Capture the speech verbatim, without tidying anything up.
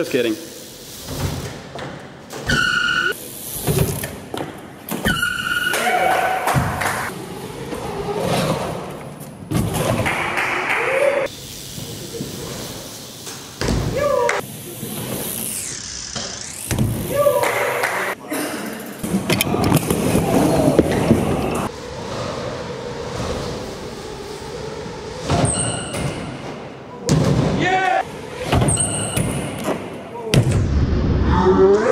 Just kidding. All right.